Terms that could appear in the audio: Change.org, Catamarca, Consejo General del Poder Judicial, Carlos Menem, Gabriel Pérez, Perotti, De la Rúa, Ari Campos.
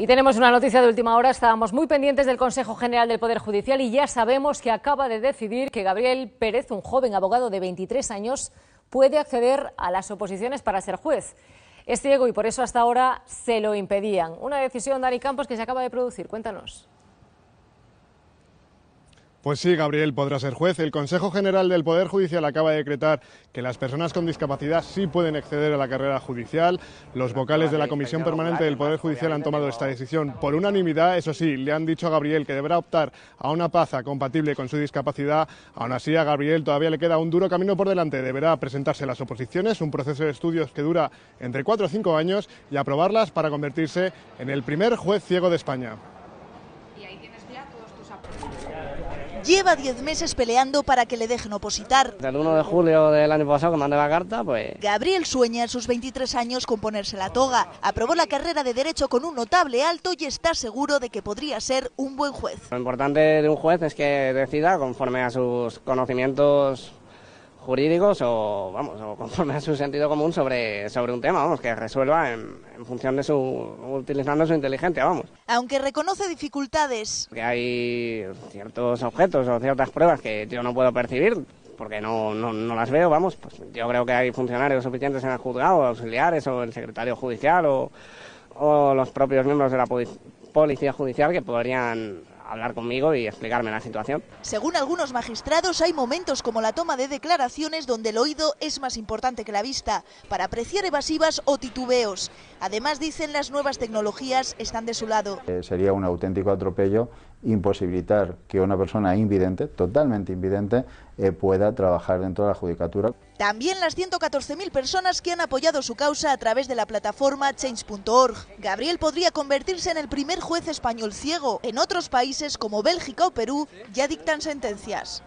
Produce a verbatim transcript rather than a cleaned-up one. Y tenemos una noticia de última hora. Estábamos muy pendientes del Consejo General del Poder Judicial y ya sabemos que acaba de decidir que Gabriel Pérez, un joven abogado de veintitrés años, puede acceder a las oposiciones para ser juez. Es ciego y por eso hasta ahora se lo impedían. Una decisión de Ari Campos que se acaba de producir. Cuéntanos. Pues sí, Gabriel podrá ser juez. El Consejo General del Poder Judicial acaba de decretar que las personas con discapacidad sí pueden acceder a la carrera judicial. Los vocales de la Comisión Permanente del Poder Judicial han tomado esta decisión por unanimidad. Eso sí, le han dicho a Gabriel que deberá optar a una plaza compatible con su discapacidad. Aún así, a Gabriel todavía le queda un duro camino por delante. Deberá presentarse a las oposiciones, un proceso de estudios que dura entre cuatro o cinco años, y aprobarlas para convertirse en el primer juez ciego de España. Lleva diez meses peleando para que le dejen opositar. Del uno de julio del año pasado, que mandé la carta, pues... Gabriel sueña a sus veintitrés años con ponerse la toga. Aprobó la carrera de Derecho con un notable alto y está seguro de que podría ser un buen juez. Lo importante de un juez es que decida conforme a sus conocimientos jurídicos o, vamos, o conforme a su sentido común sobre, sobre un tema, vamos, que resuelva en, en función de su, utilizando su inteligencia, vamos. Aunque reconoce dificultades. Que hay ciertos objetos o ciertas pruebas que yo no puedo percibir porque no, no, no las veo, vamos, pues yo creo que hay funcionarios suficientes en el juzgado, auxiliares o el secretario judicial o, o los propios miembros de la policía judicial que podrían hablar conmigo y explicarme la situación. Según algunos magistrados, hay momentos como la toma de declaraciones donde el oído es más importante que la vista, para apreciar evasivas o titubeos. Además, dicen, las nuevas tecnologías están de su lado. Eh, sería un auténtico atropello imposibilitar que una persona invidente, totalmente invidente, eh, pueda trabajar dentro de la judicatura. También las ciento catorce mil personas que han apoyado su causa a través de la plataforma Change punto org. Gabriel podría convertirse en el primer juez español ciego. En otros países como Bélgica o Perú ya dictan sentencias.